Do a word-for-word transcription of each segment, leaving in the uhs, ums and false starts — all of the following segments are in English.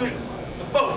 two, four.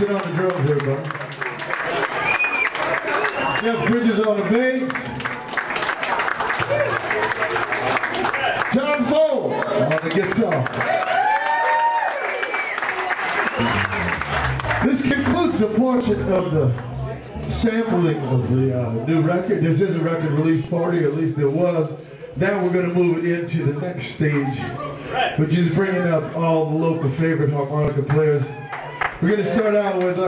Robinson on the drums, everybody. Jeff Bridges on the bass. John Fohl on the guitar. This concludes the portion of the sampling of the uh, new record. This is a record release party, at least there was. Now we're going to move it into the next stage, which is bringing up all the local favorite harmonica players. We're going to start out with... Uh